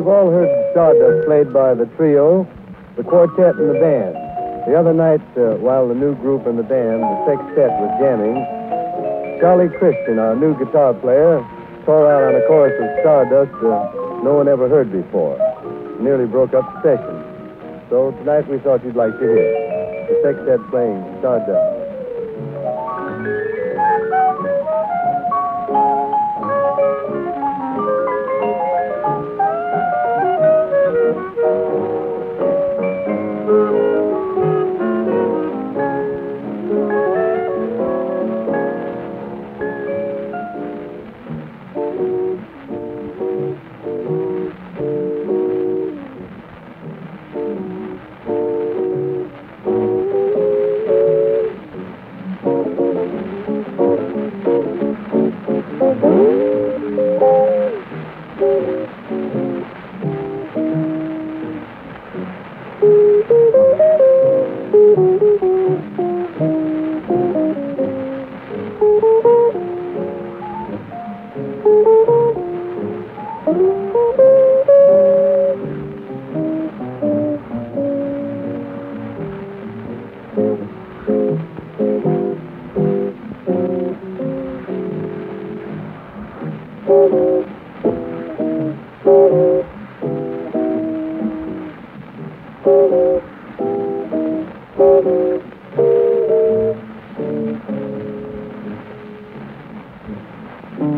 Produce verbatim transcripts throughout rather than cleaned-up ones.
You've all heard Stardust played by the trio, the quartet, and the band. The other night, uh, while the new group and the band, the sextet, was jamming, Charlie Christian, our new guitar player, tore out on a chorus of Stardust uh, no one ever heard before. Nearly broke up the session. So tonight we thought you'd like to hear the sextet playing Stardust.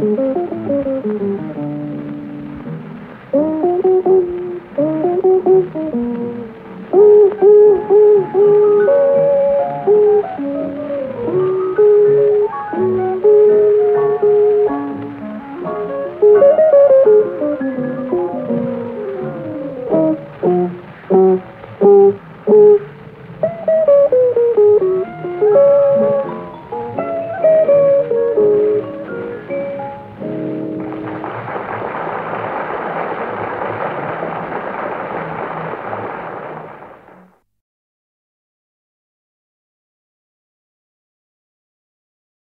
Thank you.